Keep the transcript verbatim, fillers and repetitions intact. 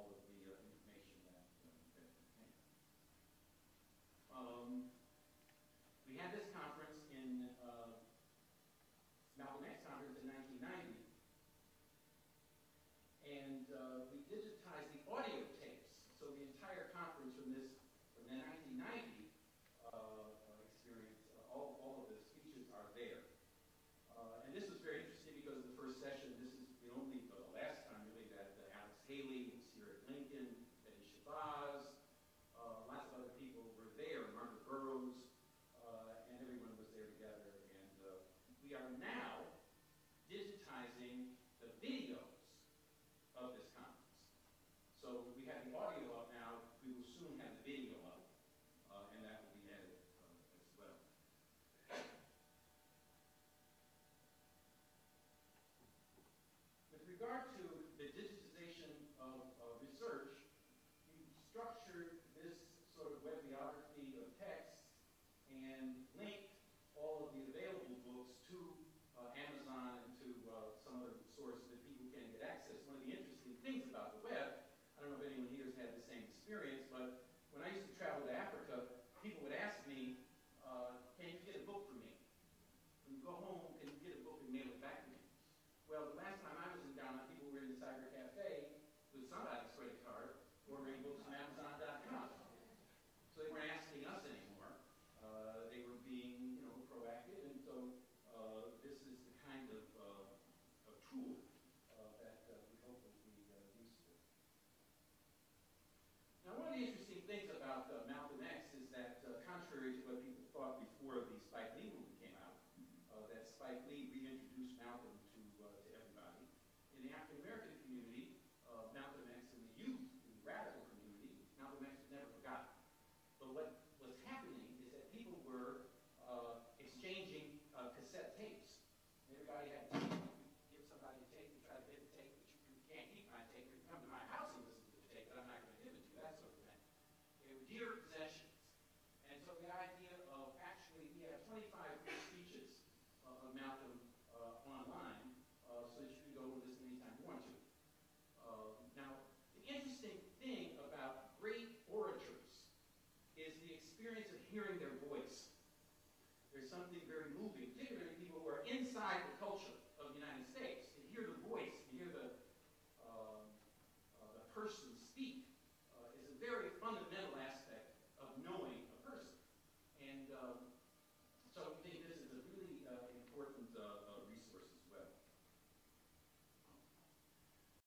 all of the uh, information that, uh, that we have. Um, we had this conference in, uh, Malcolm X conference in nineteen ninety, and uh, we digitized the audio tapes, so the entire conference from this, from the nineteen ninety uh, experience, uh, all, all of the speeches are there. Uh, and this was very interesting because the first session, this is the only, the last time really, that uh, Alex Haley, Sierra Lincoln, Betty Shabazz, uh, lots of other people were there, Margaret Burroughs, uh, and everyone was there together. And uh, we are now digitizing the videos of this conference. So we have the audio up now, we will soon have the video up, uh, and that will be added uh, as well. With regard to the digitization of uh, research, you structured this sort of web biography of text and linked all of the available books to uh, Amazon and to uh, some other source that people can get access. One of the interesting things about the web, I don't know if anyone here has had the same experience, but when I used to travel to Africa, people would ask me, uh, can you get a book for me? When you go home, can you get a book and mail it back to me? Well, the last time I was in Ghana, people were in the Cyber Cafe with somebody's credit card ordering books on Amazon dot com. So they weren't asking us anymore. Uh, they were being, you know, proactive, and so uh, this is the kind of, uh, of tool uh, that uh, we hope will be uh, useful. Now, one of the interesting things about uh, Malcolm X is that, uh, contrary to what people thought before the Spike Lee movie came out, Uh, that Spike Lee reintroduced Malcolm to, uh, to everybody. In the African-American community, uh, Malcolm X and the youth, in the radical community, Malcolm X was never forgotten. But what was happening is that people were uh, exchanging uh, cassette tapes. Everybody had to give somebody a tape and try to get a tape, but you, you can't keep my tape. You come to my house and listen to the tape, but I'm not going to give it to you, that sort of thing. They were dear possessions. And so the idea of actually, we have twenty-five speeches of Malcolm uh, online, uh, so that you can go and listen anytime you want to. Uh, now, the interesting thing about great orators is the experience of hearing their